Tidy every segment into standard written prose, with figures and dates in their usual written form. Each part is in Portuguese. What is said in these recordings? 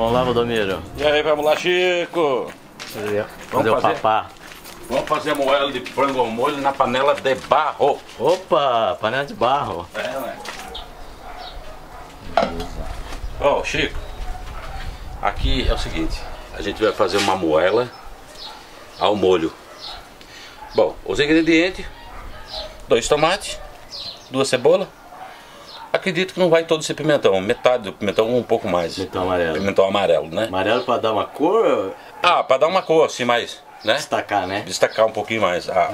Vamos lá, Valdomiro. E aí, vamos lá, Chico. Vamos fazer o papá. Vamos fazer moela de frango ao molho na panela de barro. Opa, panela de barro. É, né? Ó, Chico, aqui é o seguinte, a gente vai fazer uma moela ao molho. Bom, os ingredientes, 2 tomates, 2 cebolas. Acredito que não vai todo esse pimentão, metade do pimentão, um pouco mais. Pimentão amarelo. Pimentão amarelo, né? Amarelo para dar uma cor? Ah, para dar uma cor, assim, mais... Né? Destacar, né? Destacar um pouquinho mais a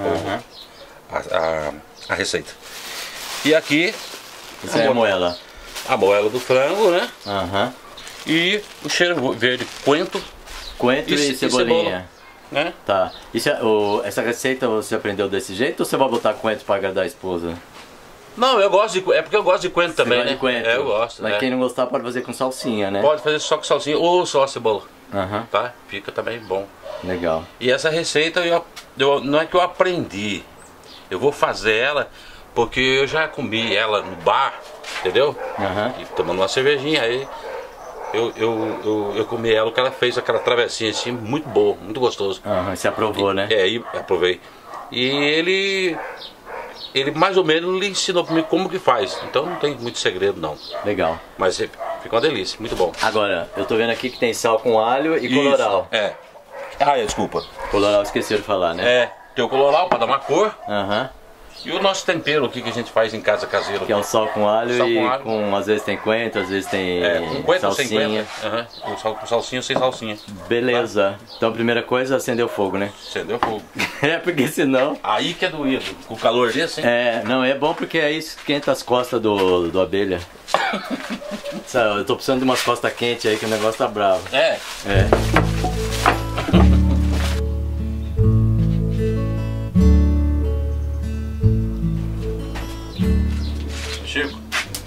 receita. E aqui isso é a moela. A moela do frango, né? E o cheiro verde, coentro. Coentro e cebolinha. Né? Tá. Isso é, essa receita você aprendeu desse jeito ou você vai botar coentro para agradar a esposa? Não, eu gosto de... É porque eu gosto de coentro também, né? Coentro. É, eu gosto. Mas quem não gostar pode fazer com salsinha, né? Pode fazer só com salsinha ou só a cebola. Tá? Fica também bom. Legal. E essa receita eu não é que eu aprendi, eu vou fazer ela porque eu já comi ela no bar, entendeu? E tomando uma cervejinha aí, eu comi ela, o que ela fez, aquela travessinha assim, muito boa, muito gostoso. Você aprovou, né? É, aí aprovei. E ele mais ou menos lhe ensinou pra mim como que faz, então não tem muito segredo não. Legal. Mas ficou uma delícia, muito bom. Agora, eu tô vendo aqui que tem sal com alho e colorau. Isso, é. Ah, desculpa. Colorau, esqueceu de falar, né? É, tem o colorau para dar uma cor. E o nosso tempero aqui que a gente faz em casa caseiro. Que é um sal com alho com às vezes tem coentro, às vezes tem salsinha. Com salsinha ou sem salsinha. Beleza. Então a primeira coisa, acender o fogo, né? Acender o fogo. É, porque senão... Aí que é doído, com o calor desse, hein? É, não, é bom porque aí esquenta as costas do Abelha. Sabe, eu tô precisando de umas costas quentes aí que o negócio tá bravo. É? É.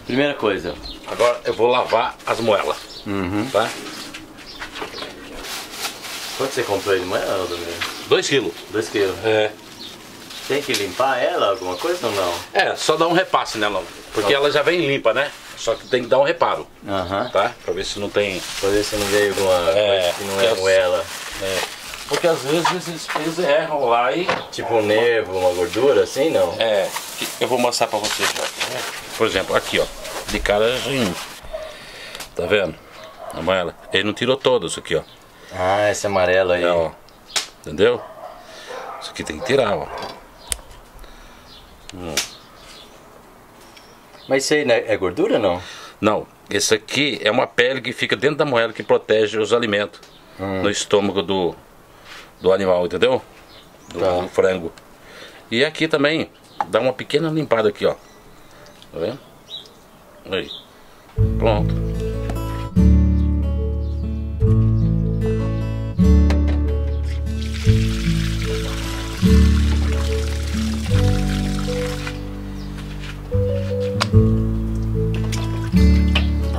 Primeira coisa. Agora eu vou lavar as moelas. Tá? Quanto você comprou de moela, André? 2 quilos. 2 quilos. É. Tem que limpar ela, alguma coisa ou não? É, só dar um repasse nela. Porque ela já vem limpa, né? Só que tem que dar um reparo. Tá? Pra ver se não tem... Pra ver se não veio alguma coisa que não é moela. Porque às vezes eles erram lá e... Tipo um nervo, uma gordura, assim, não? É. Eu vou mostrar pra vocês. Por exemplo, aqui, ó. De cara, tá vendo? Amarela. Ele não tirou todo isso aqui, ó. Ah, esse amarelo aí. É, ó. Entendeu? Isso aqui tem que tirar, ó. Mas isso aí é gordura ou não? Não. Esse aqui é uma pele que fica dentro da moela que protege os alimentos no estômago do animal, entendeu? Do frango. E aqui também, dá uma pequena limpada aqui, ó. Tá vendo? Aí. Pronto.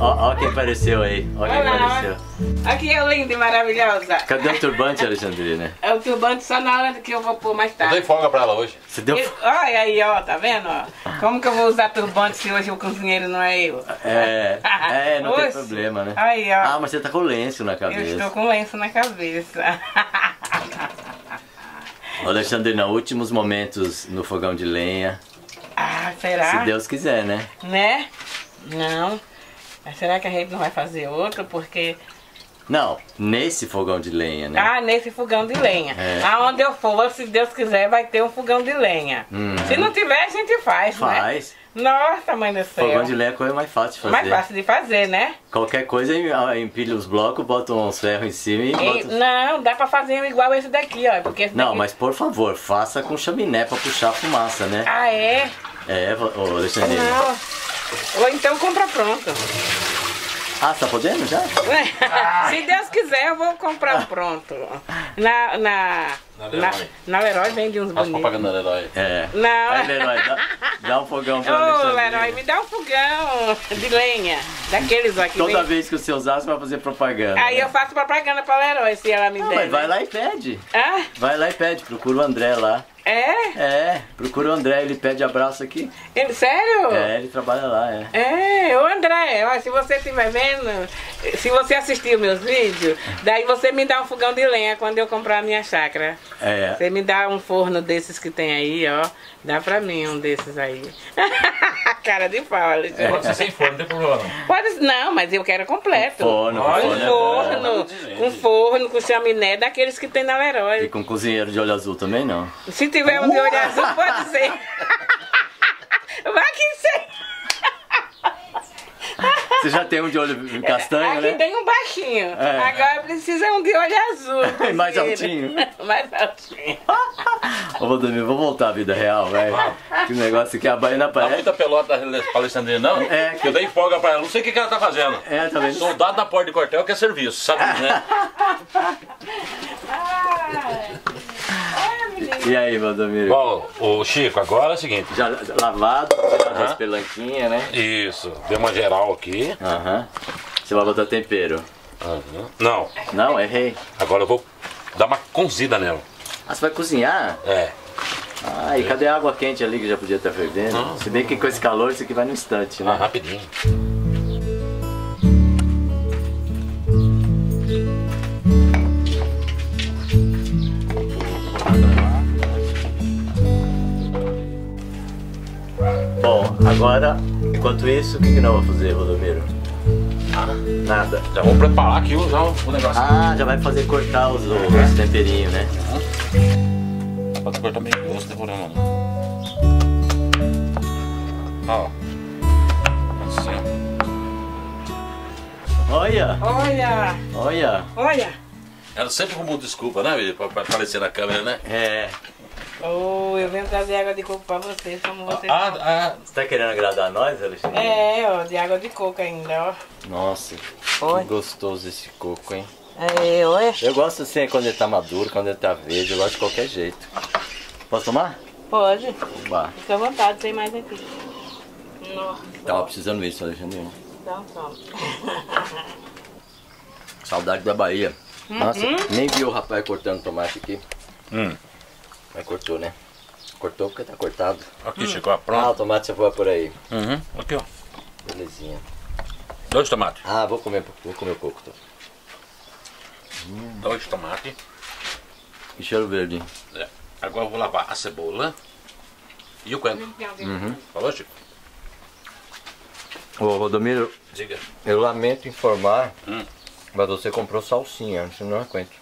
Ó quem apareceu aí. Ó quem apareceu. Aqui é linda e maravilhosa. Cadê o turbante, Alexandrina? É o turbante só na hora que eu vou pôr mais tarde. Eu dei folga pra ela hoje. Você deu... Olha aí, ó, tá vendo? Ó? Como que eu vou usar turbante se hoje o cozinheiro não é eu? É, não tem problema, né? Aí, ó. Ah, mas você tá com lenço na cabeça. Eu estou com lenço na cabeça. Alexandrina, últimos momentos no fogão de lenha. Ah, será? Se Deus quiser, né? Né? Não. Mas será que a gente não vai fazer outro? Porque... Não, nesse fogão de lenha, né? Ah, nesse fogão de lenha. É. Aonde eu for, se Deus quiser, vai ter um fogão de lenha. Se não tiver, a gente faz, né? Nossa, mãe do céu. Fogão de lenha é a coisa mais fácil de fazer. Mais fácil de fazer, né? Qualquer coisa, empilha os blocos, bota uns ferros em cima e bota... Não, dá pra fazer igual esse daqui, ó. Porque esse daqui... Mas por favor, faça com chaminé pra puxar a fumaça, né? Ah, é? É, ô Alexandrina. Ou então compra pronto. Ah, tá podendo já? Se Deus quiser, eu vou comprar pronto. Na Leroy. Na Leroy vende uns bonitos. Faz propaganda da Leroy. É. Não. Aí, Leroy, dá um fogão pra Alexandrina. Ô, Leroy, me dá um fogão de lenha. Daqueles aqui. Toda vez que você usar, você vai fazer propaganda. Aí eu faço propaganda pra Leroy, se ela me der. Mas vai lá e pede. Hã? Vai lá e pede. Procura o André lá. É? É, procura o André, ele pede abraço aqui. Ele, sério? É, ele trabalha lá, é. É, ô André, ó, se você estiver vendo, se você assistir meus vídeos, daí você me dá um fogão de lenha quando eu comprar a minha chácara. É. Você me dá um forno desses que tem aí, ó. Dá pra mim um desses aí. Cara de pau, Alexandre. Pode ser sem forno, não tem problema. Pode, não, mas eu quero completo. Com forno, com chaminé, daqueles que tem na Leroy. E com cozinheiro de olho azul também, não? Se tiver um de olho azul, pode ser. Vai que ser. Você já tem um de olho castanho, aqui né? Aqui tem um baixinho. É. Agora precisa um de olho azul. Mais altinho. Mais altinho. Vou voltar à vida real, velho. Que negócio que a baiana parece. Tá muita pelota Alexandrina, não? É. Que eu dei folga pra ela. Não sei o que ela tá fazendo. É, tá vendo? Soldado na porta de quartel que é serviço, sabe? Né? E aí, Valdomiro? Bom, o Chico, agora é o seguinte. Já lavado, tirando as pelanquinhas, né? Isso, deu uma geral aqui. Você vai botar tempero? Não. Não, errei. Agora eu vou dar uma cozida nela. Ah, você vai cozinhar? É. Ah, e cadê a água quente ali que já podia estar fervendo? Se bem que com esse calor isso aqui vai no instante, né? Ah, rapidinho. Bom, agora, enquanto isso, o que nós vamos fazer, Rodomiro? Nada. Já vamos preparar aqui o negócio. Ah, já vai fazer cortar os temperinhos, né? Dá pra cortar meio grosso, devorando. Ó. Olha! Olha! Olha! Olha! Ela sempre arrumou desculpa, né, Vivi? Pra aparecer na câmera, né? É. Oh, eu venho trazer água de coco pra vocês, como vocês. Você tá querendo agradar a nós, Alexandre? É, ó, de água de coco ainda, ó. Nossa, que gostoso esse coco, hein? É, olha. Eu gosto assim quando ele tá maduro, quando ele tá verde, eu gosto de qualquer jeito. Posso tomar? Pode. Oba. Fica à vontade, tem mais aqui. Nossa. Tava precisando disso, Alexandre. Então toma. Saudade da Bahia. Nossa, nem vi o rapaz cortando tomate aqui. Mas cortou, né? Cortou porque tá cortado. Aqui, Chico, pronto. Ah, o tomate você voa por aí. Aqui, ó. Belezinha. 2 tomates. Ah, vou comer um pouco. Tá? 2 tomates. E cheiro verde. É. Agora eu vou lavar a cebola e o coentro. Falou, Chico? Ô, Rodomiro. Diga. Eu lamento informar, mas você comprou salsinha. Isso não é coentro.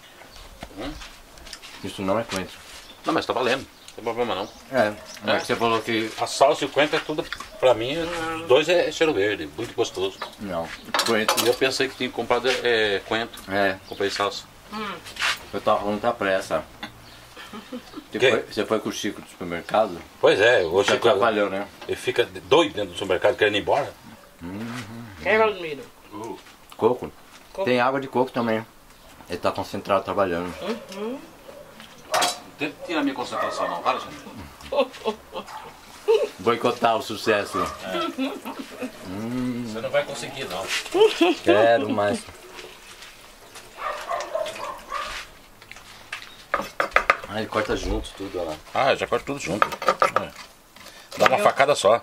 Isso não é coentro. Não, mas tá valendo, não tem problema não. É, mas você falou que a salsa e o coentro é tudo, pra mim, os 2 é cheiro verde, muito gostoso. Não, coentro. Eu pensei que tinha comprado coentro, comprei salsa. Eu tava falando da pressa. Você foi com o Chico do supermercado? Pois é, o Chico atrapalhou, né? Ele fica doido dentro do supermercado, querendo ir embora. É, Valdomiro? Coco. Tem água de coco também. Ele tá concentrado trabalhando. Não tem que tirar minha concentração não, para gente. Boicotar o sucesso. É. Você não vai conseguir não. Quero mais. Ah, ele corta junto tudo, olha lá. Ah, eu já corto tudo junto. É. Dá uma facada só.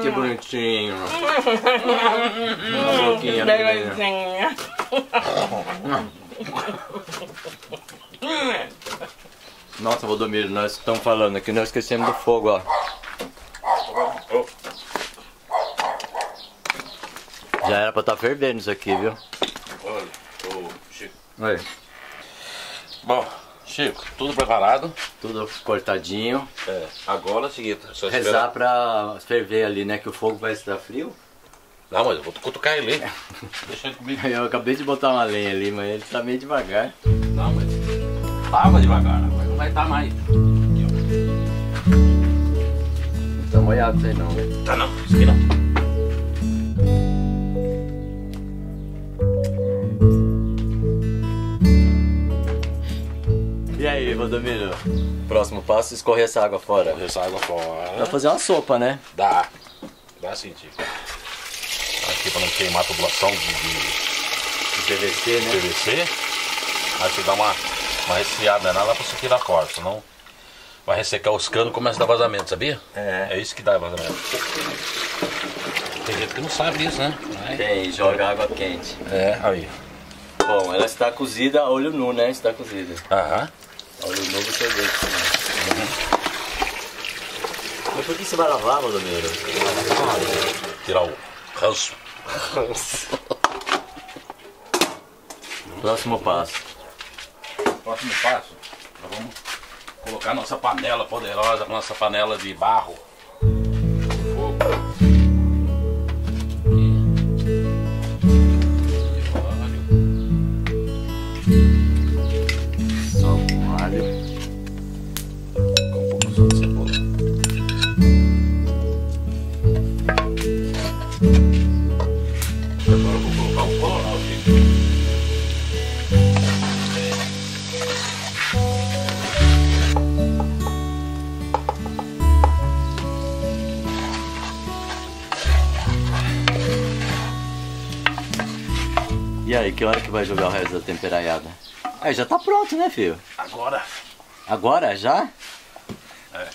Que bonitinho. Uma boquinha belezinha. Nossa, Valdomiro, nós estamos falando aqui, nós esquecemos do fogo, ó. Já era pra estar fervendo isso aqui, viu? Olha, Chico. Oi. Bom, Chico, tudo preparado. Tudo cortadinho. É, agora é o seguinte, é só esperar. Rezar pra ferver ali, né, que o fogo vai estar frio. Não, mas eu vou cutucar ele. Deixa ele comigo. Eu acabei de botar uma lenha ali, mas ele tá meio devagar. Não, mas tava devagar, agora não vai estar mais. Não tá molhado isso aí não, velho. Tá não, isso aqui não. E aí, Valdomiro? Próximo passo, escorrer essa água fora. Escorrer essa água fora. Dá fazer uma sopa, né? Dá. Dá sim, tio. Aqui para não queimar a tubulação de PVC, né? PVC. Aí você dá uma resfriada nela pra você tirar a corda, senão vai ressecar os canos e começa a dar vazamento, sabia? É. É isso que dá vazamento. Tem gente que não sabe disso, né? Mas... tem, joga água quente. É, aí. Bom, ela está cozida a olho nu, né? Está cozida. Aham. A olho nu você vê isso, né? Mas por que você vai lavar, Valdomiro? Tirar o ranço. Próximo passo. Próximo passo, nós vamos colocar nossa panela poderosa, nossa panela de barro. Fogo. E só um alho. Com um pouquinho de cebola. Agora eu vou colocar o colorau, gente. E aí, que hora que vai jogar o resto da temperaiada? Aí já tá pronto, né, filho? Agora. Agora, já? É.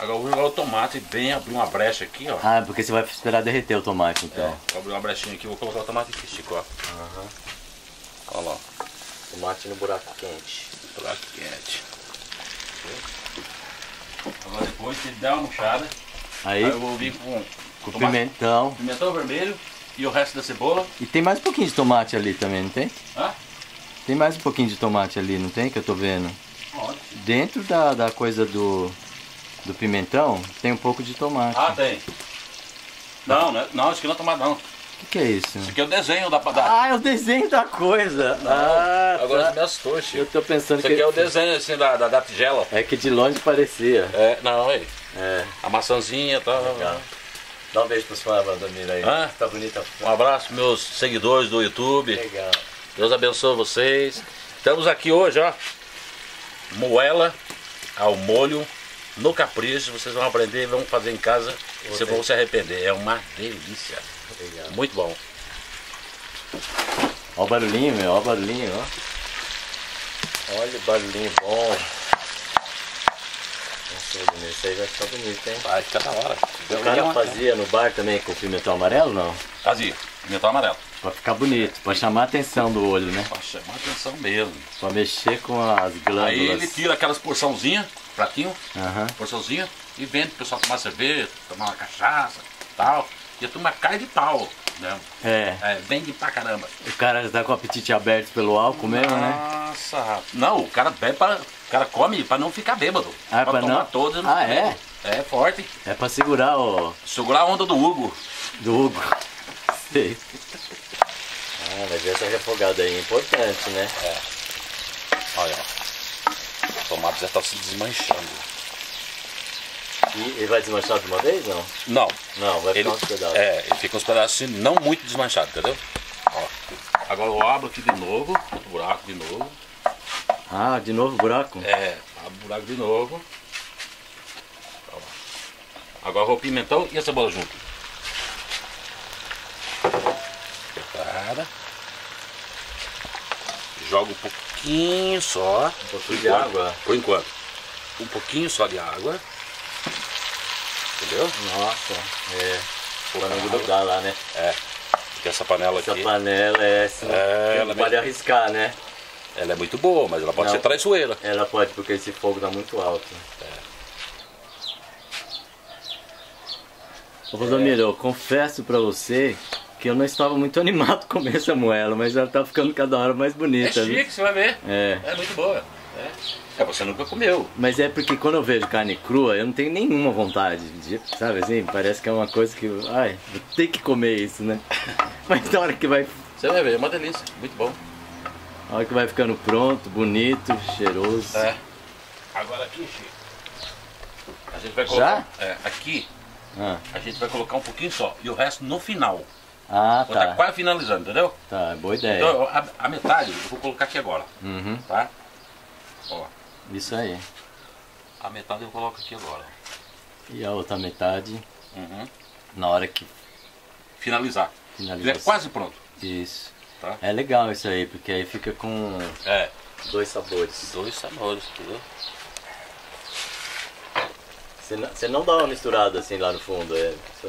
Agora eu vou jogar o tomate bem, abrir uma brecha aqui, ó. Ah, porque você vai esperar derreter o tomate, então. É, vou abrir uma brechinha aqui, vou colocar o tomate aqui, Chico, ó. Aham. Olha lá. Tomate no buraco quente. Buraco quente. Agora depois você dá uma murchada. Aí eu vou vir com pimentão. Pimentão vermelho. E o resto da cebola. E tem mais um pouquinho de tomate ali também, não tem? Hã? Tem mais um pouquinho de tomate ali, não tem? Que eu tô vendo. Ótimo. Dentro da coisa do pimentão, tem um pouco de tomate. Ah, tem. Não, não, isso aqui não é tomate, não. O que é isso? Isso aqui é o desenho da... Ah, é o desenho da coisa. Não, ah, agora tá. Me assustou, Chico. Eu tô pensando isso que... isso aqui é o desenho, assim, da tigela. É que de longe parecia. É, não, aí. É. A maçãzinha e tal. Legal. Dá um beijo para os fãs, Valdomiro, aí. Ah, tá bonita. Um abraço, meus seguidores do YouTube. Legal. Deus abençoe vocês. Estamos aqui hoje, ó. Moela ao molho no capricho. Vocês vão aprender, vão fazer em casa. Vocês vão se arrepender. É uma delícia. Legal. Muito bom. Ó o barulhinho, meu. Ó o barulhinho, ó. Olha o barulhinho bom. Isso aí vai ficar bonito, hein? Vai ficar da hora. O cara fazia no bar também com pimentão amarelo, não? Fazia, pimentão amarelo. Pra ficar bonito, pra chamar a atenção do olho, né? Pra chamar a atenção mesmo. Pra mexer com as glândulas. Aí ele tira aquelas porçãozinhas, pratinho, porçãozinha, e vende pro pessoal tomar cerveja, tomar uma cachaça e tal. E a turma cai de pau, né? É. É, vende pra caramba. O cara já tá com o apetite aberto pelo álcool mesmo, né? Nossa, rapaz. Não, o cara bebe pra... o cara come pra não ficar bêbado. Ah, pra tomar todas. Ah, é? É forte. É pra segurar o... segurar a onda do Hugo. Do Hugo. Sei. Ah, mas essa refogada aí é importante, né? É. Olha, ó. O tomate já tá se desmanchando. E ele vai desmanchar de uma vez, não? Não. Não, vai ficar uns pedaços. É, ele fica uns pedaços não muito desmanchados, entendeu? Ó. Agora eu abro aqui de novo, o buraco de novo. Ah, de novo o buraco? É, abre o buraco de novo. Agora vou o pimentão e a cebola junto. Prepara. Joga um pouquinho só. Um pouquinho de água. Por enquanto. Um pouquinho só de água. Entendeu? Nossa, é. Pra não grudar lá, né? É. Porque essa panela aqui... essa panela é essa. É, não pode arriscar, né? Ela é muito boa, mas ela pode ser traiçoeira. Ela pode, porque esse fogo dá muito alto. É. Ô, Valdomiro, eu confesso pra você que eu não estava muito animado com essa moela, mas ela tá ficando cada hora mais bonita. É chique, você vai ver. É. É muito boa. É, você nunca comeu. Mas é porque quando eu vejo carne crua, eu não tenho nenhuma vontade de, sabe assim? Parece que é uma coisa que, ai, vou ter que comer isso, né? Mas na hora que vai... você vai ver, é uma delícia, muito bom. Olha que vai ficando pronto, bonito, cheiroso. É. Agora aqui, Chico, a gente vai colocar... já? É, aqui, a gente vai colocar um pouquinho só. E o resto no final. Ah, tá. Tá quase finalizando, entendeu? Tá, boa ideia. Então, a metade eu vou colocar aqui agora. Uhum. Tá? Ó. Isso aí. A metade eu coloco aqui agora. E a outra metade... uhum. Na hora que... finalizar. Finalizar. Ele é quase pronto. Isso. Tá. É legal isso aí, porque aí fica com... é, Dois sabores. Dois sabores, entendeu? Você não dá uma misturada assim lá no fundo? É só...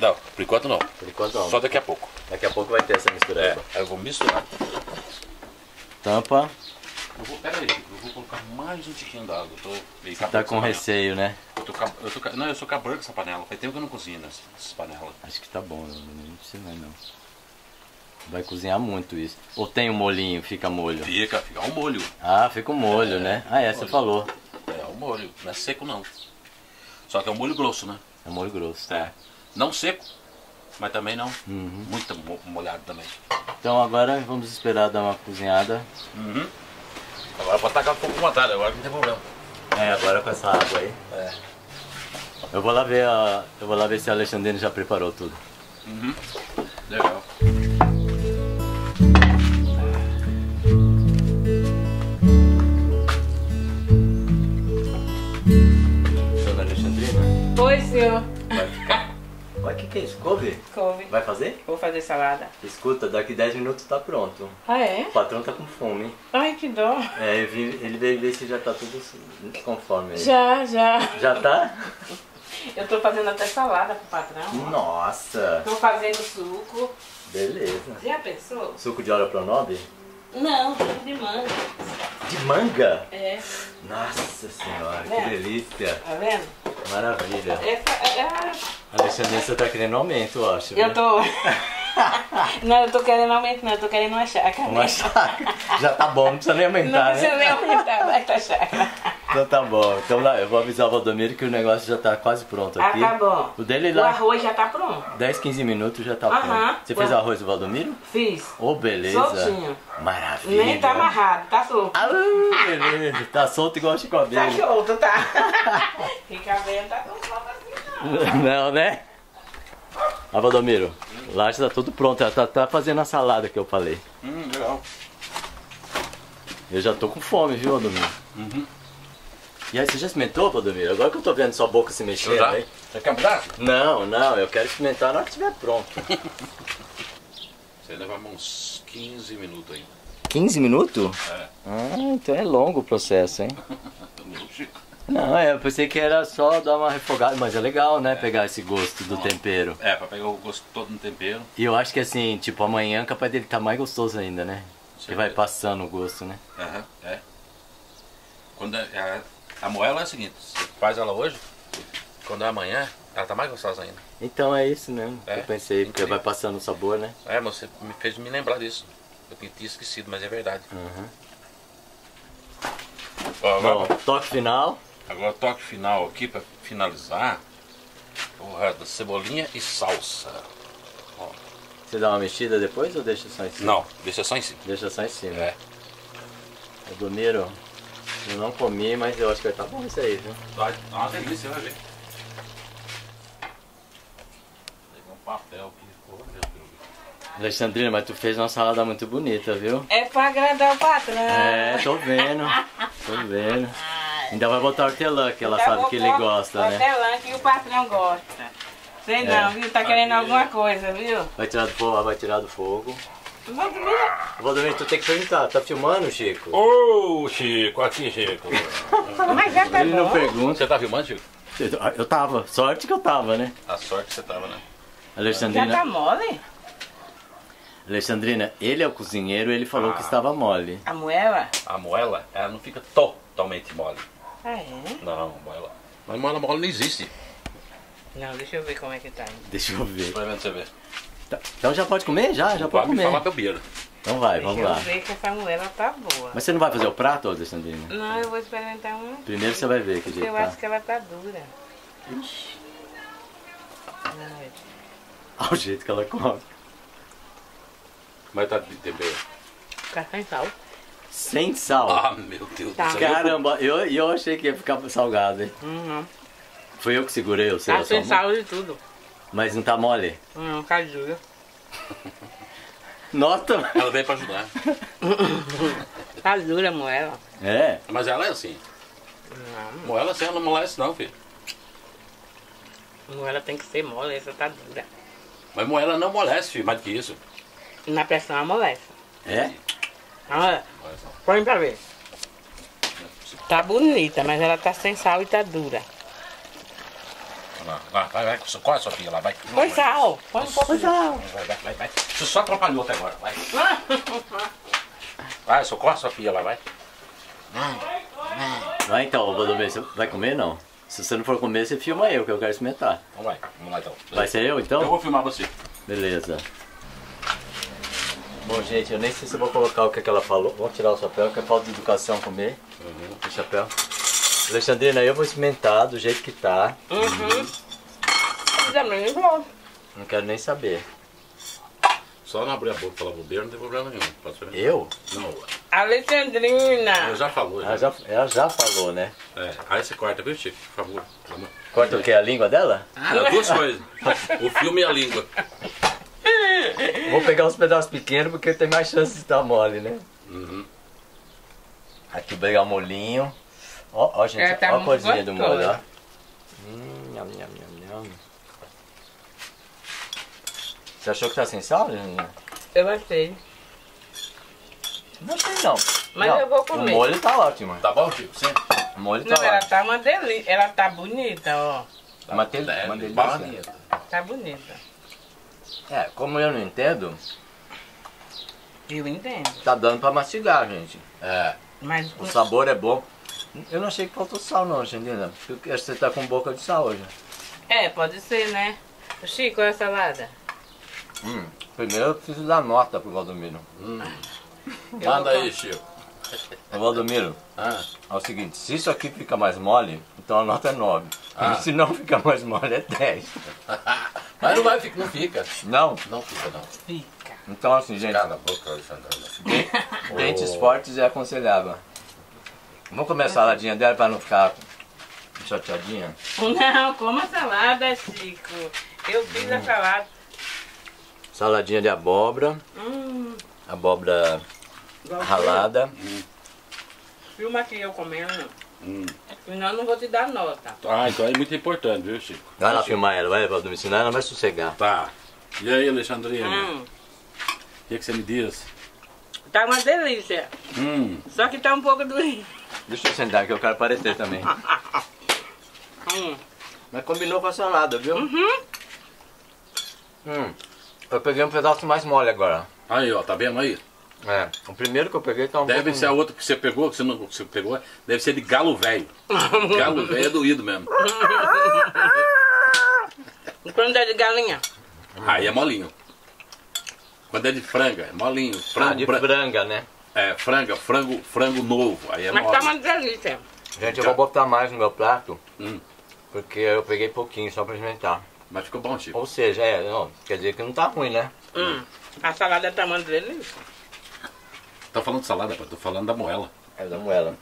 Não, por enquanto não. Por enquanto não. Só daqui a pouco. Daqui a pouco vai ter essa misturada. É, aí eu vou misturar. Tampa. Pera aí, Chico, eu vou colocar mais um tiquinho d'água. Você tá com receio, né? Não, eu sou cabrão com essa panela. Faz tempo que eu não cozinho nessas panelas. Acho que tá bom, não precisa mais não. Vai cozinhar muito isso. Ou tem um molhinho, fica molho? Fica um molho. Ah, fica um molho, né? Ah, é, você falou. É, um molho, não é seco não. Só que é um molho grosso, né? É um molho grosso. É. Não seco, mas também não. Uhum. Muito molhado também. Então agora vamos esperar dar uma cozinhada. Uhum. Agora pode tacar um pouco com atalho, agora não tem problema. É, agora com essa água aí. É. Eu vou lá ver, eu vou lá ver se a Alexandrina já preparou tudo. Uhum. Legal. Dona Alexandrina? Oi, senhor. Vai ficar? Olha, o que é isso? Couve? Couve. Vai fazer? Vou fazer salada. Escuta, daqui 10 minutos tá pronto. Ah, é? O patrão tá com fome. Ai, que dó. É, ele veio ver se já tá tudo conforme aí. Já. Já tá? Eu tô fazendo até salada pro patrão. Nossa. Tô fazendo suco. Beleza. Já pensou? Suco de hora pra 9? Não, suco de manga. De manga? É. Nossa senhora, tá que delícia. Tá vendo? Maravilha. A Alexandrina, você tá querendo aumento, eu acho. Eu tô. Não, eu tô querendo aumento, não. Eu tô querendo uma chácara. Uma chácara. Já tá bom, não precisa nem aumentar, né? Não precisa nem aumentar, vai tá chácara. Então tá bom. Então lá, eu vou avisar o Valdomiro que o negócio já tá quase pronto aqui. Ah, tá bom. O dele lá. O arroz já tá pronto. 10, 15 minutos já tá pronto. Você fez arroz do Valdomiro? Fiz. Oh, beleza. Soltinho. Maravilha. Nem tá amarrado, tá solto. Ah, beleza. Tá solto igual o Chico Abelha. Tá solto, tá. Chico Abelha tá não solto assim, não. Não, né? Ah, Valdomiro, lá já tá tudo pronto. Ela tá fazendo a salada que eu falei. Legal. Eu já tô com fome, viu, Valdomiro? Uhum. E aí, você já experimentou, Valdomiro? Agora que eu tô vendo sua boca se mexendo aí. Você quer mudar? Não, eu quero experimentar na hora que estiver pronto. Você leva uns 15 minutos ainda. 15 minutos? É. Ah, então é longo o processo, hein? Não, eu pensei que era só dar uma refogada, mas é legal, né? É. Pegar esse gosto do tempero. É, pra pegar o gosto todo no tempero. E eu acho que assim, tipo, amanhã capaz dele tá mais gostoso ainda, né? Porque vai passando o gosto, né? Aham, é. Quando a moela é o seguinte, você faz ela hoje, quando é amanhã, ela tá mais gostosa ainda. Então é isso mesmo, eu pensei, porque vai passando o sabor, né? É, mas você me fez me lembrar disso. Eu tinha esquecido, mas é verdade. Uhum. Bom, toque final. Agora toque final aqui, pra finalizar, da cebolinha e salsa. Ó. Você dá uma mexida depois ou deixa só em cima? Não, deixa só em cima. Deixa só em cima. É. Valdomiro, eu não comi, mas eu acho que vai estar bom isso aí, viu? Vai, dá uma delícia, vai ver. Pegou um papel aqui, pô, meu Deus. Alexandrina, mas tu fez uma salada muito bonita, viu? É pra agradar o patrão. É, tô vendo. Tô vendo. Ainda vai botar hortelã, que ela sabe que ele gosta, né? Hortelã que o patrão gosta. Sei não, viu? Tá querendo alguma coisa, viu? Vai tirar do fogo, vai tirar do fogo. Valdomiro, tu tem que perguntar, tá filmando, Chico? Ô, Chico, aqui, Chico. Mas já tá bom. Não pergunta. Você tá filmando, Chico? Eu tava, sorte que eu tava, né? A sorte que você tava, né? Alexandrina... Já tá mole? Alexandrina, ele é o cozinheiro, ele falou que estava mole. A moela? A moela, ela não fica totalmente mole. Ah, é? Não, moela. Mas moela mole não existe. Não, deixa eu ver como é que tá. Deixa eu ver. Vai vendo você ver. Então já pode comer? Já pode comer. Falar beira. Então vai, vamos lá. Eu sei que essa moela tá boa. Mas você não vai fazer o prato, Alexandrina? Não, eu vou experimentar uma. Primeiro você vai ver que jeito tá. Eu acho que ela tá dura. Ixi. Olha o jeito que ela come. Mas tá de tempero. Ficar sem sal. Sem sal? Ah, meu Deus do céu. Caramba, eu achei que ia ficar salgado, hein? Uhum. Foi eu que segurei o seu. Tá sem sal de tudo. Mas não tá mole? Não, tá dura. Nota! Ela veio pra ajudar. Tá dura a moela. É? Mas ela é assim. Não. Moela assim, ela não molece não, filho. Moela tem que ser mole, essa tá dura. Mas moela não molece, filho, mais do que isso. Na pressão amolece. É? Ah, põe pra ver. Tá bonita, mas ela tá sem sal e tá dura. Lá, lá, vai, vai, corre a sua filha lá, vai. Põe sal, põe um pouco de sal. Vai, vai, vai. Você só atrapalhou até agora, vai. Vai, socorre a sua filha lá, vai. Vai então, Badumê, você vai comer ou não? Se você não for comer, você filma eu, que eu quero experimentar. Então vai, vamos lá então. Vai ser eu então? Eu vou filmar você. Beleza. Bom, gente, eu nem sei se eu vou colocar o que, é que ela falou. Vou tirar o chapéu, que é falta de educação comer. Uhum. O chapéu. Alexandrina, eu vou experimentar do jeito que tá. Uhum. Não quero nem saber. Só não abrir a boca e falar bobeira, não tem problema nenhum. Posso ver? Eu? Não. Alexandrina! Ela já falou, né? Ela já falou, né? É. Aí você corta, viu, Chico? Por favor. Corta o quê? A língua dela? As duas coisas. O filme e a língua. Vou pegar uns pedaços pequenos porque tem mais chance de estar mole, né? Uhum. Aqui pegar o molinho. Ó, ó, gente, é, tá, ó a coisinha do molho, ó. Nham, nham, nham, nham. Você achou que tá sem sal, Janina? Eu achei. Não sei não. Mas não, eu vou comer. O molho tá ótimo. Tá bom, Chico? Sim. O molho tá ótimo. Ela tá uma delícia. Ela tá bonita, ó. Tá uma delícia. Tá bonita. É, como eu não entendo... Eu entendo. Tá dando pra mastigar, gente. É. Mas o sabor é bom. Eu não achei que faltou sal não, Janina. Porque você tá com boca de sal hoje. É, pode ser, né? Chico, olha a salada. Primeiro eu preciso dar nota pro Valdomiro. Manda aí, Chico. Valdomiro, é o seguinte, se isso aqui fica mais mole, então a nota é 9. Ah. Se não ficar mais mole, é 10. Mas não vai, não fica. Não? Não fica, não. Fica. Então assim, gente... Cala a boca, Alexandrina. Dentes fortes é aconselhável. Vamos comer a saladinha dela para não ficar chateadinha? Não, coma salada, Chico. Eu fiz a salada. Saladinha de abóbora. Abóbora ralada. Filma aqui eu comendo. Senão eu não vou te dar nota. Ah, então é muito importante, viu, Chico? Vai lá filmar ela, vai me ensinar, ela vai sossegar. Tá. E aí, Alexandrina? O que, que você me diz? Tá uma delícia. Só que tá um pouco doido. Deixa eu sentar que eu quero aparecer também. Mas combinou com a salada, viu? Eu peguei um pedaço mais mole agora. Aí, ó, tá vendo aí? É, o primeiro que eu peguei tá um pouco... Deve ser a outra que você pegou, que você não que você pegou, deve ser de galo velho. Galo velho é doído mesmo. E quando é de galinha? Aí é molinho. Quando é de franga, é molinho. Frango, de franga, né? É, frango novo, aí é mole. Mas tá uma delícia. Gente, eu vou botar mais no meu prato, porque eu peguei pouquinho só pra experimentar. Mas ficou bom, Chico. Ou seja, quer dizer que não tá ruim, né? A salada tá uma delícia. Tá falando de salada, pô, tô falando da moela. É da moela.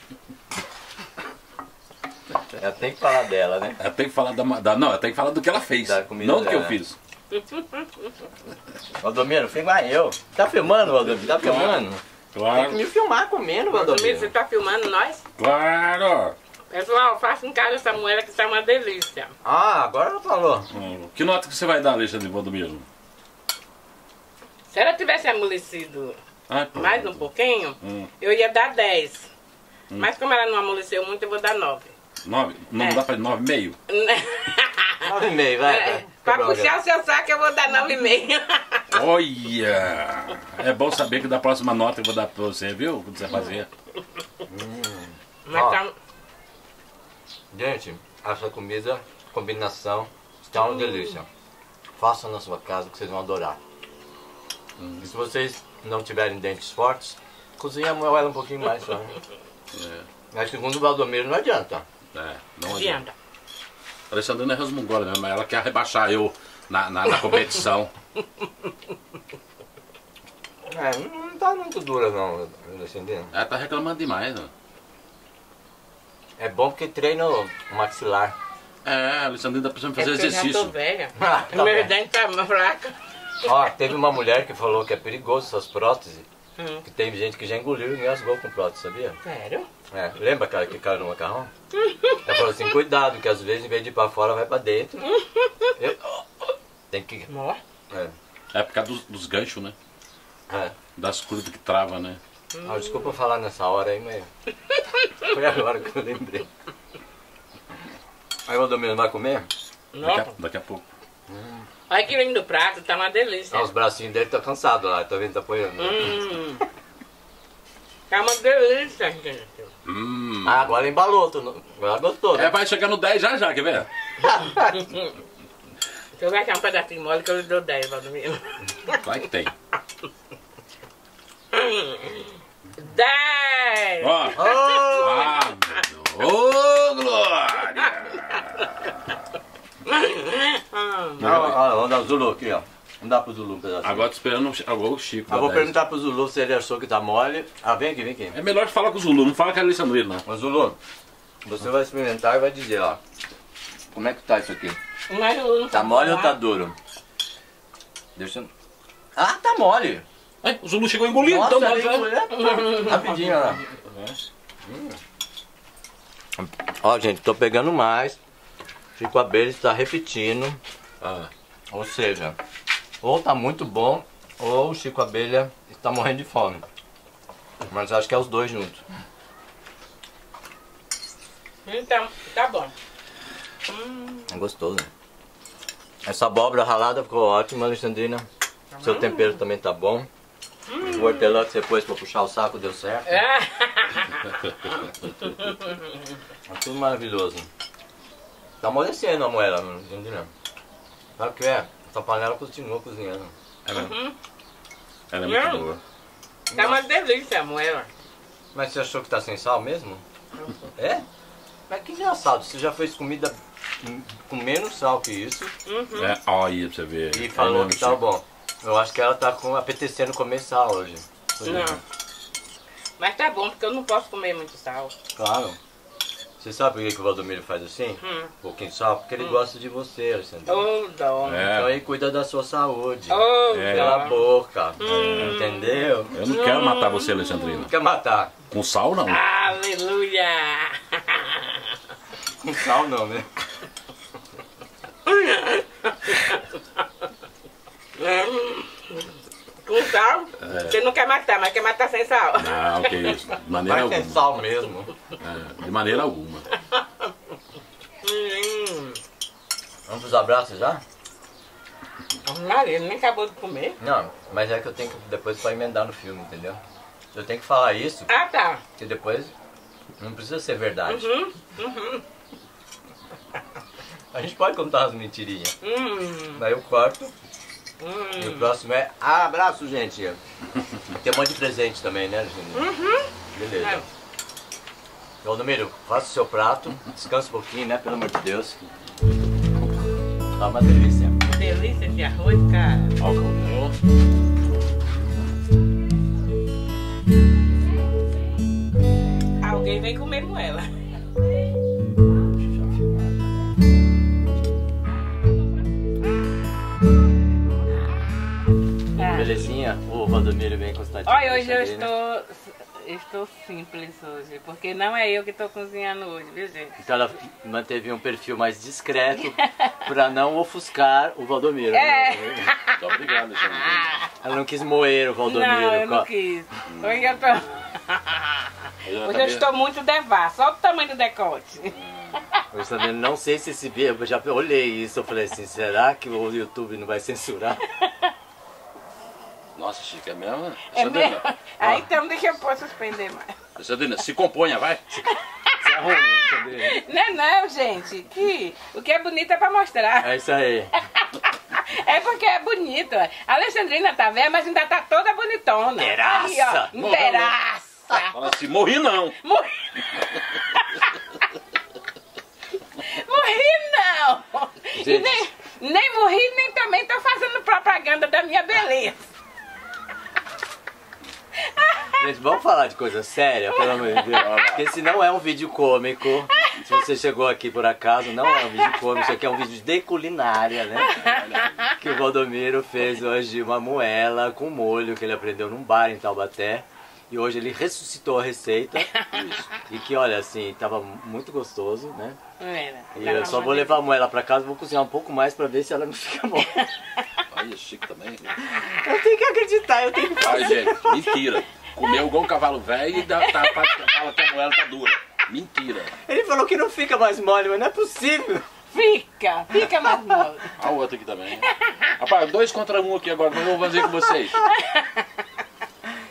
Ela tem que falar dela, né? Ela tem que falar ela tem que falar do que ela fez, não do que eu fiz. Valdomiro, filma eu. Tá filmando, Valdomiro? Tá filmando? Claro. Tem que me filmar comendo, Valdomiro. Você tá filmando nós? Claro. Pessoal, faça em casa essa moela que está uma delícia. Ah, agora ela falou. Que nota que você vai dar, Alexandre, Valdomiro? Se ela tivesse amolecido mais um pouquinho, eu ia dar 10. Mas como ela não amoleceu muito, eu vou dar 9. 9? Não dá pra 9,5? 9,5, vai. Pra puxar o seu saco, eu vou dar 9,5. Olha! É bom saber que da próxima nota eu vou dar pra você, viu? Quando você fazer. Mas tá... Gente, essa comida, combinação, está uma delícia. Façam na sua casa que vocês vão adorar. E se vocês não tiverem dentes fortes, cozinha a moela um pouquinho mais só. Mas segundo o Valdomiro não adianta. É, não adianta. A Alexandrina é resmungona, né? Mas ela quer rebaixar eu na competição. É, não tá muito dura não, Alexandrina. Ela tá reclamando demais, né? É bom porque treina o maxilar. É, a Alexandrina tá precisando fazer exercício. Eu já tô velha. Meu dente tá fraco. Ó, teve uma mulher que falou que é perigoso essas próteses. Que tem gente que já engoliu e engasgou com prótese, sabia? Sério? É, lembra cara que caiu no macarrão? Ela falou assim, cuidado, que às vezes em vez de ir pra fora, vai pra dentro. Tem que... É por causa dos ganchos, né? É. Das curvas que trava, né? Ah, desculpa falar nessa hora aí, mas foi agora que eu lembrei. Aí o Valdomiro vai comer? Daqui a pouco. Olha que lindo prato, tá uma delícia. Ah, os bracinhos dele estão cansados lá, tá vendo? Tá apoiando. Tá uma delícia, gente. Ah, agora embalou, agora gostou, né? É, vai chegar no 10 já, quer ver? Se eu vou achar um pedacinho mole que eu lhe dou 10, Valdomiro. Vai que tem. 10! Ó! Ô, Glória! Vamos dar o Zulu aqui, ó. Vamos dar pro Zulu um pedacinho. Agora tô esperando o Chico. Eu vou perguntar pro Zulu se ele achou que tá mole. Ah, vem aqui, vem aqui. É melhor falar com o Zulu, não fala com a Alexandrina, não. Mas Zulu, você vai experimentar e vai dizer, ó. Como é que tá isso aqui? Tá mole ou tá duro? Deixa eu... Ah, tá mole! Ai, o Zulu chegou engolido. Nossa, então engolido. Rapidinho, ó. Ó, gente, tô pegando mais. Chico Abelha está repetindo. Ou seja, ou tá muito bom, ou o Chico Abelha está morrendo de fome. Mas acho que é os dois juntos. Então, tá bom. É gostoso. Essa abóbora ralada ficou ótima, Alexandrina. Seu tempero também tá bom. O hortelã que você pôs pra puxar o saco deu certo. É. É tudo maravilhoso. Tá amolecendo a moela, não entendi não. Sabe o que é? Essa panela continua cozinhando. É mesmo? Ela é muito boa. Tá uma delícia a moela. Mas você achou que tá sem sal mesmo? É? Mas que engraçado, você já fez comida com menos sal que isso. É, olha pra você ver. E falou que tá bom. Eu acho que ela tá apetecendo comer sal hoje. Não. Mas tá bom, porque eu não posso comer muito sal. Claro. Você sabe por que o Valdomiro faz assim? Um pouquinho de sal? Porque ele gosta de você, Alexandre. Então ele cuida da sua saúde. Pela boca. Entendeu? Eu não quero matar você, Alexandrina. Não quer matar. Com sal não. Aleluia! Com sal não, né? Com sal? Você não quer matar, mas quer matar sem sal. Não, que isso. De maneira alguma. Mas sem sal mesmo. É, de maneira alguma. Vamos pros abraços já? Maria, nem acabou de comer. Não, mas é que eu tenho que depois pra emendar no filme, entendeu? Eu tenho que falar isso. Ah, tá. Que depois não precisa ser verdade. A gente pode contar as mentirinhas. Daí eu corto. E o próximo é abraço, gente. Tem um monte de presente também, né, Regina? Beleza. Valdomiro, faça o seu prato, descansa um pouquinho, né, pelo amor de Deus. Tá uma delícia. Delícia de arroz, cara. Ó, como... Alguém vem comer com ela. Belezinha? O Valdomiro vem constante. Olha, hoje eu estou simples hoje, porque não é eu que estou cozinhando hoje, viu, gente? Então ela manteve um perfil mais discreto para não ofuscar o Valdomiro. É. Muito obrigado, Alexandre. Ela não quis moer o Valdomiro. Não, eu não quis. Hoje eu estou muito devassa, olha o tamanho do decote. Eu também não sei se esse vídeo, eu já olhei isso, eu falei assim, será que o YouTube não vai censurar? Nossa, Chico, é mesmo? É mesmo? Ah, então deixa eu posso suspender mais. Alexandrina, se componha, vai. Se arruma, não, não, gente. Que, o que é bonito é pra mostrar. É isso aí. É porque é bonito. A Alexandrina tá velha, mas ainda tá toda bonitona. Interaça. Interaça. Fala assim, morri não. Morri não. E nem morri, nem também tô fazendo propaganda da minha beleza. Gente, vamos falar de coisa séria, pelo amor de Deus. Porque esse não é um vídeo cômico. Se você chegou aqui por acaso, não é um vídeo cômico. Isso aqui é um vídeo de culinária, né? Que o Valdomiro fez hoje uma moela com molho que ele aprendeu num bar em Taubaté. E hoje ele ressuscitou a receita. E que, olha, assim, tava muito gostoso, né? E eu só vou levar a moela pra casa, vou cozinhar um pouco mais pra ver se ela não fica mole. Olha, Chico também. Eu tenho que acreditar, eu tenho que fazer. Ai, gente, mentira. Comeu igual um cavalo velho e fala que a moela tá dura. Mentira. Ele falou que não fica mais mole, mas não é possível. Fica, fica mais mole. A outra aqui também. Rapaz, 2 contra 1 aqui agora, mas eu vou fazer com vocês.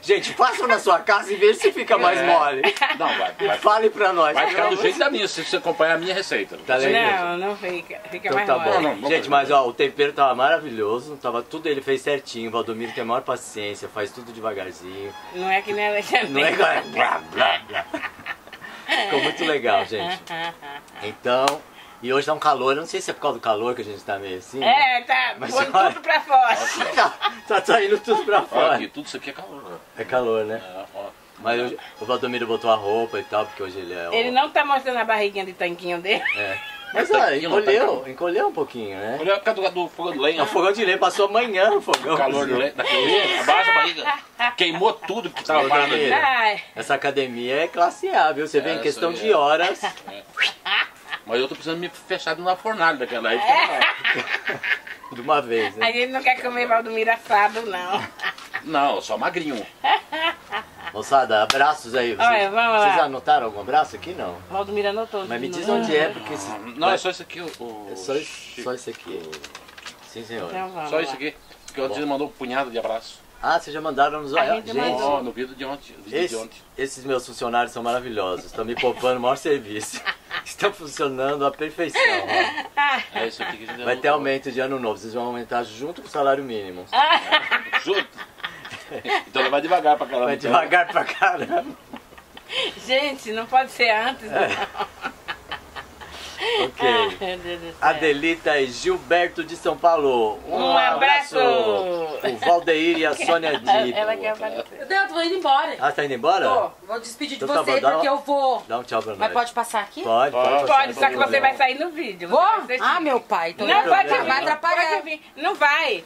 Gente, façam na sua casa e vejam se fica mais mole. Não, vai. Fale pra nós. Vai ficar do jeito da minha, se você acompanhar a minha receita. Tá legal? Não fica. Fica então, mais tá mole. Bom. Não, gente, mas ó, o tempero tava maravilhoso. Tava tudo, ele fez certinho. O Valdomiro tem a maior paciência, faz tudo devagarzinho. Não é que nem Alexandrina. Não é que é blá, blá, blá. Ficou muito legal, gente. Então... E hoje tá um calor, eu não sei se é por causa do calor que a gente tá meio assim. É, tá pondo tudo pra fora. Tá saindo tudo pra fora. Aqui, tudo isso aqui é calor, né? É calor, né? É, ó. Mas hoje, o Valdomiro botou a roupa e tal, porque hoje ele é... Ele não tá mostrando a barriguinha de tanquinho dele. É. Mas olha, encolheu um pouquinho, né? Encolheu por causa do fogão de lenha. O fogão de lenha passou amanhã no fogão. O calor de lenha, abaixa a barriga. Queimou tudo que tava parado ali. Essa academia é classe A, viu? Você vê em questão de horas. Mas eu tô precisando me fechar de uma fornalha daquela aí. De uma vez, né? A gente não quer comer Valdomiro assado, não. Não, só magrinho. Moçada, abraços aí. Vocês, olha, vamos lá. Vocês anotaram algum abraço aqui, não? Valdomiro anotou. Mas me diz onde é, porque... Esses... Não, é só isso aqui. É só isso aqui. Sim, senhor. Então, vamos só isso aqui. Porque ontem mandou um punhado de abraço. Ah, vocês já mandaram nos olhos. Gente, no vídeo de ontem. Esses meus funcionários são maravilhosos. Estão me poupando o maior serviço. Estão funcionando à perfeição. Ó. É isso aqui que a gente vai ter aumento de ano novo. Vocês vão aumentar junto com o salário mínimo. Junto? Então vai devagar pra caramba. Vai devagar pra caramba. Gente, não pode ser antes, não. Ok. Adelita e Gilberto de São Paulo. Um abraço. O Valdeir e a Sônia Dito. Ela quer aparecer. Deus, tô indo embora. Ah, tá indo embora? Tô. Vou despedir de você porque eu vou. Dá um tchau pra nós. Mas pode passar aqui? Pode. Pode, só que você vai sair no vídeo. Vou? Ah, meu pai. Não vai atrapalhar. Não vai.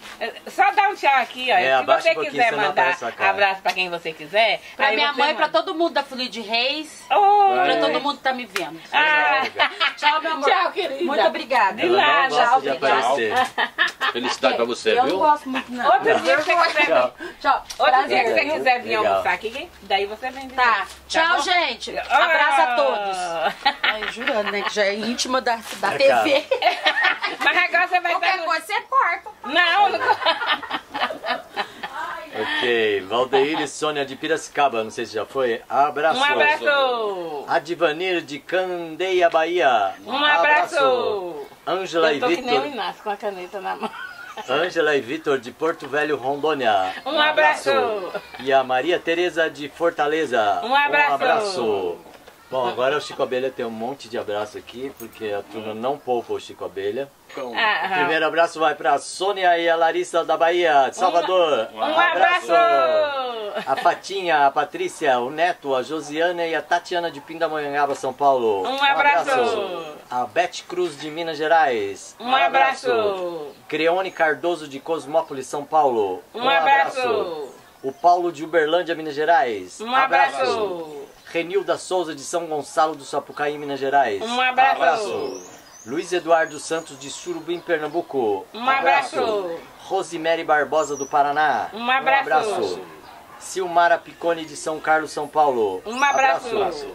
Só dá um tchau aqui, ó. Se você quiser mandar abraço pra quem você quiser. Pra minha mãe, pra todo mundo da Folia de Reis. Pra todo mundo que tá me vendo. Tchau, meu amor. Tchau, querida. Muito obrigada. De nada. Tchau, felicidade pra você, viu? Eu não gosto muito, não. Outro dia que você quiser vir almoçar aqui, daí você vem. Tá. Tchau, gente. Abraço a todos. Ai, jurando, né? Que já é íntima da TV. Mas agora você vai... Qualquer coisa você corta. Não. Ok, Valdeir e Sônia de Piracicaba, não sei se já foi. Abraço. Um abraço. Adivanir de Candeia, Bahia. Um abraço. Ângela e Vitor. Eu tô que nem o Inácio com a caneta na mão. Ângela e Vitor de Porto Velho, Rondônia. Um abraço. E a Maria Tereza de Fortaleza. Um abraço. Um abraço. Bom, agora o Chico Abelha tem um monte de abraço aqui, porque a turma não poupa o Chico Abelha. O primeiro abraço vai para a Sônia e a Larissa da Bahia, de Salvador. Um abraço! A Fatinha, a Patrícia, o Neto, a Josiana e a Tatiana de Pindamonhangaba, São Paulo. Um abraço! A Beth Cruz de Minas Gerais. Um abraço! Creone Cardoso de Cosmópolis, São Paulo. Um abraço! O Paulo de Uberlândia, Minas Gerais. Um abraço! Renilda Souza de São Gonçalo do Sapucaí, Minas Gerais. Um abraço! Luiz Eduardo Santos de Surubim, Pernambuco. Um abraço. Rosemary Barbosa do Paraná. Um abraço. Silmara Picone de São Carlos, São Paulo. Um abraço.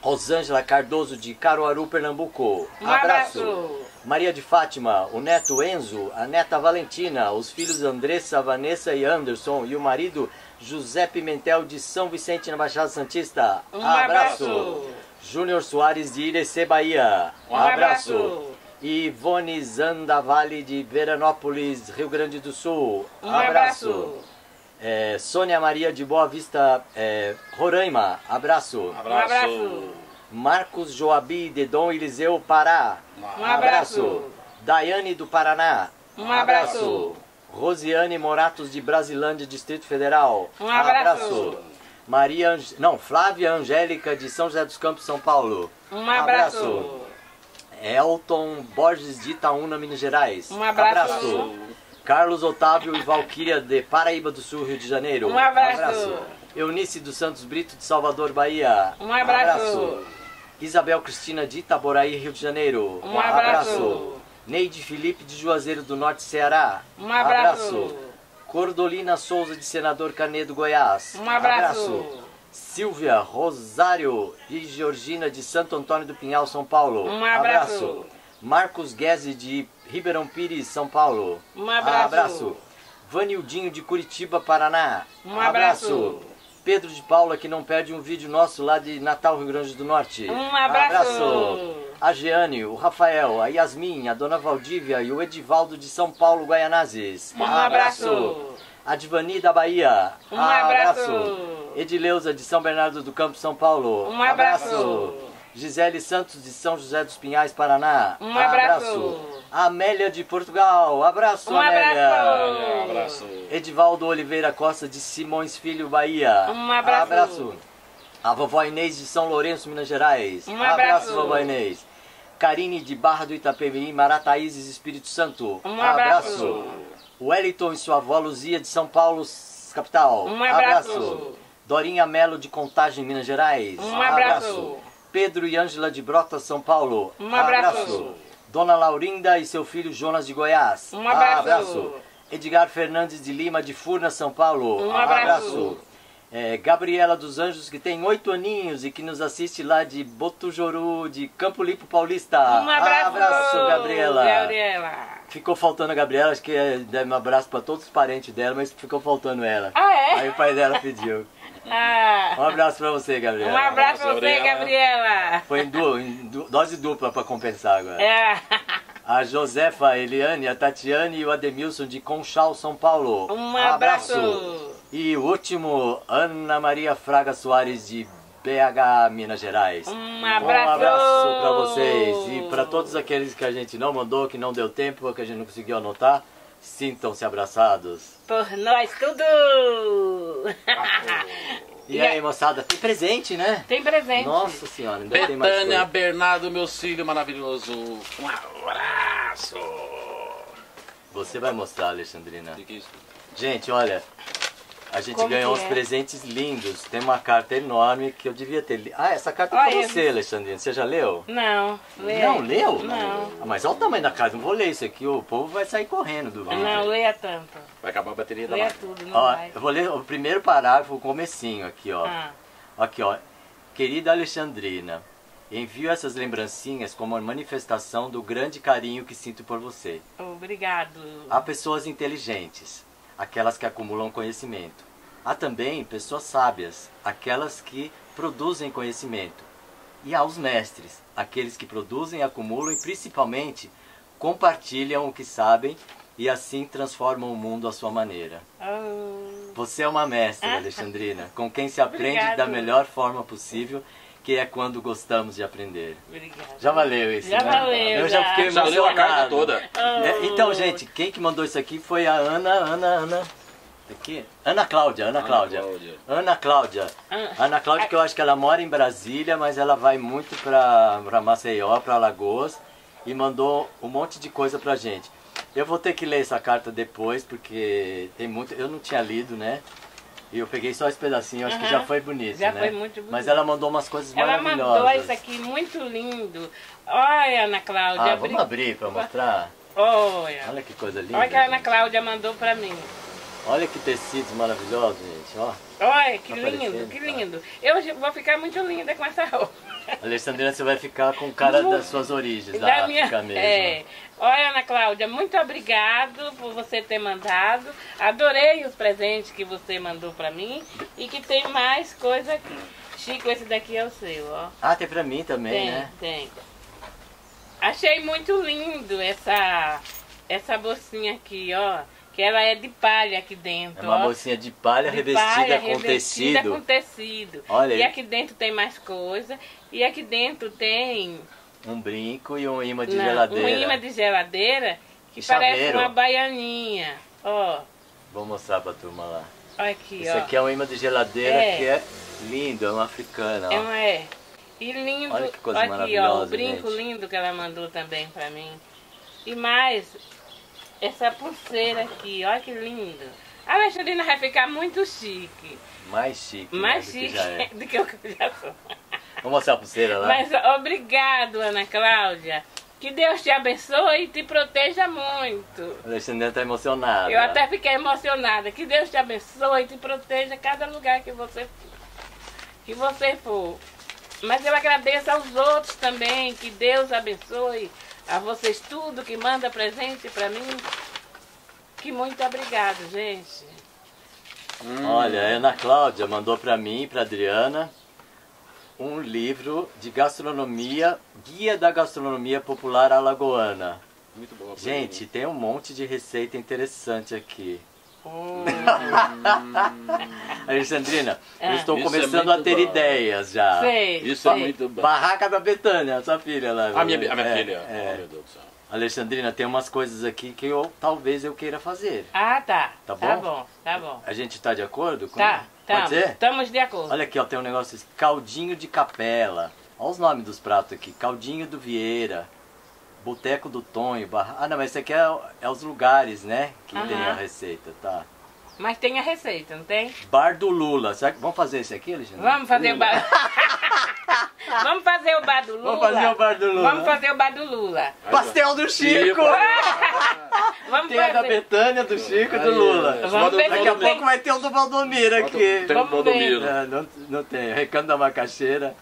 Rosângela Cardoso de Caruaru, Pernambuco. Um abraço. Maria de Fátima, o neto Enzo, a neta Valentina, os filhos Andressa, Vanessa e Anderson e o marido José Pimentel de São Vicente na Baixada Santista. Um abraço. Júnior Soares de Irecê, Bahia. Um abraço. Ivone Zandavalle de Veranópolis, Rio Grande do Sul. Um abraço. Sônia Maria de Boa Vista, Roraima. Abraço. Um abraço. Marcos Joabi de Dom Eliseu, Pará. Um abraço. Daiane do Paraná. Um abraço. Rosiane Moratos de Brasilândia, Distrito Federal. Um abraço. Flávia Angélica de São José dos Campos, São Paulo. Um abraço. Elton Borges de Itaúna, Minas Gerais. Um abraço. Carlos Otávio e Valquíria de Paraíba do Sul, Rio de Janeiro. Um abraço. Eunice dos Santos Brito de Salvador, Bahia. Um abraço. Isabel Cristina de Itaboraí, Rio de Janeiro. Um abraço. Neide Felipe de Juazeiro do Norte, Ceará. Um abraço. Cordolina Souza, de Senador Canedo, Goiás. Um abraço. Silvia Rosário e Georgina, de Santo Antônio do Pinhal, São Paulo. Um abraço. Marcos Guedes, de Ribeirão Pires, São Paulo. Um abraço. Vanildinho, de Curitiba, Paraná. Um abraço. Pedro de Paula, que não perde um vídeo nosso lá de Natal, Rio Grande do Norte. Um abraço. A Jeane, o Rafael, a Yasmin, a Dona Valdívia e o Edivaldo, de São Paulo, Guaianazes. Um abraço. A Divani, da Bahia. Um abraço. Edileuza, de São Bernardo do Campo, São Paulo. Um abraço. Gisele Santos, de São José dos Pinhais, Paraná. Um abraço. Amélia, de Portugal. Abraço, Amélia. Um abraço. Edivaldo Oliveira Costa, de Simões Filho, Bahia. Um abraço. A vovó Inês, de São Lourenço, Minas Gerais. Um abraço, vovó Inês. Karine, de Barra do Itapemirim, Marataízes, Espírito Santo. Um abraço. Wellington e sua avó Luzia, de São Paulo, capital. Um abraço. Dorinha Melo, de Contagem, Minas Gerais. Um abraço. Pedro e Ângela, de Brotas, São Paulo. Um abraço. Dona Laurinda e seu filho Jonas, de Goiás. Um abraço. Edgar Fernandes de Lima, de Furnas, São Paulo. Um abraço. Gabriela dos Anjos, que tem 8 aninhos e que nos assiste lá de Botujoru, de Campo Limpo, Paulista. Um abraço, Gabriela. Ficou faltando a Gabriela, acho que deve um abraço para todos os parentes dela, mas ficou faltando ela. Ah, é? Aí o pai dela pediu. Ah. Um abraço pra você, Gabriela. Um abraço pra você, Gabriela. Foi em dose dupla pra compensar agora. É. A Josefa, a Eliane, a Tatiane e o Ademilson, de Conchal, São Paulo. Um abraço. E o último, Ana Maria Fraga Soares, de BH, Minas Gerais. Um abraço. Um abraço pra vocês. E pra todos aqueles que a gente não mandou, que não deu tempo, que a gente não conseguiu anotar. Sintam-se abraçados. Por nós tudo! E aí, moçada, tem presente, né? Tem presente. Nossa senhora, ainda tem mais coisa. Betânia Bernardo, meu filho maravilhoso. Um abraço. Você vai mostrar, Alexandrina. Que isso? Gente, olha, a gente ganhou uns presentes lindos. Tem uma carta enorme que eu devia ter... Ah, essa carta é pra você, Alexandrina. Você já leu? Não. Não leu? Não. Ah, mas olha o tamanho da carta. Não vou ler isso aqui. O povo vai sair correndo do vídeo. Não, leia tanto. Vai acabar a bateria da máquina. Leia tudo, não vai. Eu vou ler o primeiro parágrafo, o comecinho aqui, ó. Aqui, ó. Querida Alexandrina, envio essas lembrancinhas como uma manifestação do grande carinho que sinto por você. Obrigado. Há pessoas inteligentes, aquelas que acumulam conhecimento. Há também pessoas sábias, aquelas que produzem conhecimento. E há os mestres, aqueles que produzem, acumulam e principalmente compartilham o que sabem e assim transformam o mundo à sua maneira. Você é uma mestra, Alexandrina, com quem se aprende da melhor forma possível, que é quando gostamos de aprender. Obrigada. Já valeu isso, né? Eu já fiquei emocionado. Já leu a carta toda. Então, gente, quem que mandou isso aqui foi a Ana... Aqui? Ana Cláudia, que eu acho que ela mora em Brasília, mas ela vai muito pra Maceió, pra Alagoas, e mandou um monte de coisa pra gente. Eu vou ter que ler essa carta depois, porque tem muito... Eu não tinha lido, né? E eu peguei só esse pedacinho, acho que já foi bonito, né? Já foi muito bonito. Mas ela mandou umas coisas maravilhosas. Ela mandou isso aqui, muito lindo. Olha, Ana Cláudia. Ah, vamos abrir pra mostrar? Olha. Olha que coisa linda. Olha que a Ana Cláudia mandou pra mim. Olha que tecidos maravilhosos, gente, ó. Olha, que lindo, que lindo. Eu vou ficar muito linda com essa roupa. Alexandrina, você vai ficar com cara das suas origens, da África mesmo. É. Olha, Ana Cláudia, muito obrigado por você ter mandado. Adorei os presentes que você mandou pra mim e que tem mais coisa aqui. Chico, esse daqui é o seu, ó. Ah, tem pra mim também, né? Tem. Achei muito lindo essa bolsinha aqui, ó. Que ela é de palha aqui dentro. É uma bolsinha de palha revestida com tecido. Olha aí. E aqui dentro tem mais coisa. E aqui dentro tem... um brinco e um imã de geladeira. Um imã de geladeira que parece uma baianinha. Ó. Vou mostrar pra turma lá. Olha aqui, ó. Isso aqui é um imã de geladeira que é lindo. É uma africana, ó. É. E lindo. Olha que coisa maravilhosa, aqui, ó. O brinco lindo que ela mandou também pra mim. E mais... essa pulseira aqui, olha que lindo. A Alexandrina vai ficar muito chique. Mais chique. Mais chique do que eu já sou. Vamos mostrar a pulseira lá. Mas obrigado, Ana Cláudia, Que Deus te abençoe e te proteja muito. A Alexandrina está emocionada. Eu até fiquei emocionada. Que Deus te abençoe e te proteja em cada lugar que você for. Mas eu agradeço aos outros também. Que Deus abençoe a vocês tudo que manda presente para mim. Que muito obrigado, gente. Olha, a Ana Cláudia mandou para mim e para Adriana um livro de gastronomia, Guia da Gastronomia Popular Alagoana. Muito bom. Gente, tem um monte de receita interessante aqui. Alexandrina, eu estou começando a ter ideias já. Sei, isso é muito bom. Barraca da Betânia, sua filha lá. A minha filha. Oh, meu Deus do céu. Alexandrina, tem umas coisas aqui que talvez eu queira fazer. Ah, tá. Tá bom? Tá bom, tá bom. A gente tá de acordo? Tá. Estamos de acordo. Olha aqui, ó, tem um negócio, caldinho de capela. Olha os nomes dos pratos aqui. Caldinho do Vieira, Boteco do Tonho, Barra... Ah, não, mas isso aqui é os lugares, né? Que tem a receita, tá. Mas tem a receita, não tem? Bar do Lula. Será que... Vamos fazer esse aqui, Alexandrina? Vamos fazer o bar... Vamos fazer o bar do Lula. Vamos fazer o bar do Lula. Vamos fazer o bar do Lula. Pastel do Chico. Vamos tem fazer. A da Betânia, do Chico e do Lula. Daqui a pouco vai ter o do Valdomiro aqui. Tem o do Valdomiro. Não tem. Recanto da Macaxeira.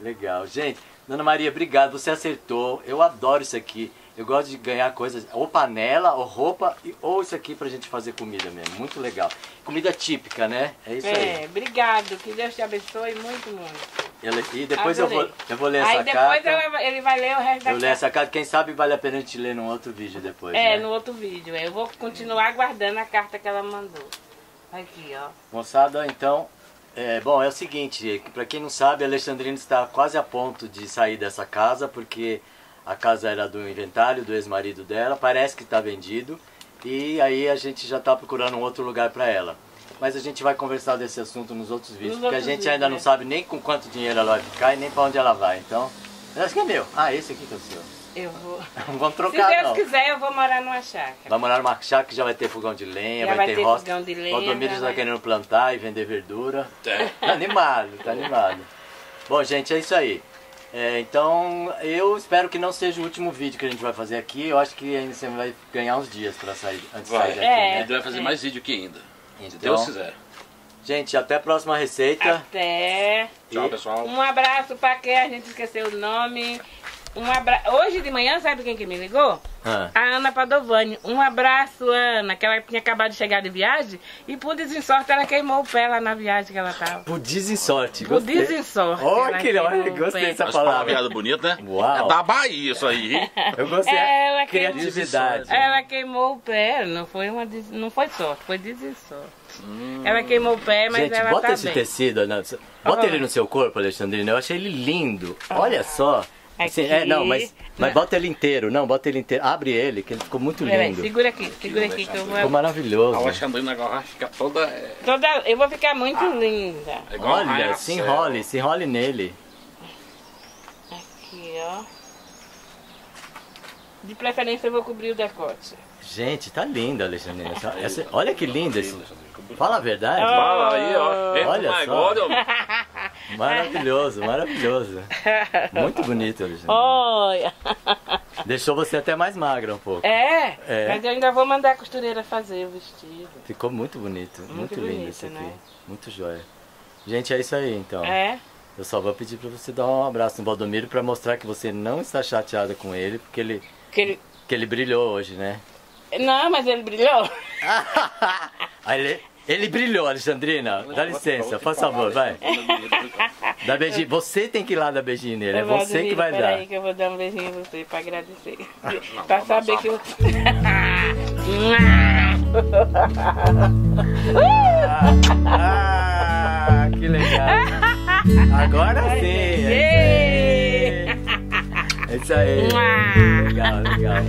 Legal. Gente, Dona Maria, obrigado. Você acertou. Eu adoro isso aqui. Eu gosto de ganhar coisas, ou panela, ou roupa, ou isso aqui pra gente fazer comida mesmo. Muito legal. Comida típica, né? É isso aí. É, obrigado. Que Deus te abençoe muito, muito. E depois eu vou ler essa carta. Aí depois ele vai ler o resto da carta. Eu ler essa carta. Quem sabe vale a pena a gente ler num outro vídeo depois, né? É, no outro vídeo. Eu vou continuar aguardando a carta que ela mandou. Aqui, ó. Moçada, então... bom, é o seguinte. Pra quem não sabe, a Alexandrina está quase a ponto de sair dessa casa, porque... A casa era do inventário do ex-marido dela, parece que está vendido. E aí a gente já está procurando um outro lugar para ela. Mas a gente vai conversar desse assunto nos outros vídeos, porque a gente ainda não sabe nem com quanto dinheiro ela vai ficar e nem para onde ela vai. Então, acho que é meu. Ah, esse aqui que é o seu. Eu vou. Não vamos trocar, se Deus quiser, eu vou morar numa chácara. Vai morar numa chácara que já vai ter fogão de lenha, vai ter roça. Valdomiro já está querendo plantar e vender verdura. Tá animado, tá animado. Bom, gente, é isso aí. Então, eu espero que não seja o último vídeo que a gente vai fazer aqui. Eu acho que ainda você vai ganhar uns dias para sair, antes de sair daqui, né? Ele vai fazer mais vídeo que ainda, então, se Deus quiser. Gente, até a próxima receita. Até. Tchau, pessoal. Um abraço para quem a gente esqueceu o nome. Hoje de manhã, sabe quem que me ligou? A Ana Padovani. Um abraço, Ana, que ela tinha acabado de chegar de viagem e por desinsorte ela queimou o pé lá na viagem que ela tava. Por desinsorte, gostei. Por desinsorte. Olha que legal, gostei dessa palavra. Viado bonito, né? Uau. É da Bahia isso aí. Eu gostei. Ela criatividade. Ela queimou o pé, não foi sorte, foi desinsorte. Ela queimou o pé, mas gente, ela bota tá esse bem. Tecido, Ana. Bota ele no seu corpo, Alexandrina. Eu achei ele lindo. Olha só. Assim, mas bota ele inteiro, bota ele inteiro, abre ele, que ele ficou muito lindo. Segura aqui que eu vou... Ficou maravilhoso. A Alexandrina agora fica toda... Eu vou ficar muito linda. Olha, se enrole nele. Aqui, ó. De preferência eu vou cobrir o decote. Gente, tá linda, Alexandrina. Olha que linda esse... Fala a verdade. Fala aí, ó. Olha só. Maravilhoso, maravilhoso. Muito bonito, Alexandrina. Olha. Deixou você até mais magra um pouco. Mas eu ainda vou mandar a costureira fazer o vestido. Ficou muito bonito, muito lindo esse aqui. Né? Muito joia. Gente, é isso aí então. Eu só vou pedir pra você dar um abraço no Valdomiro pra mostrar que você não está chateada com ele, porque ele brilhou hoje, né? Não, mas ele brilhou. Ele brilhou, Alexandrina. Dá licença, faz favor, vai. Dá beijinho. Você tem que ir lá dar beijinho nele. É você que vai dar. Peraí que eu vou dar um beijinho em você pra agradecer. Pra saber que eu... Que legal. Agora sim. É isso aí. Legal, legal.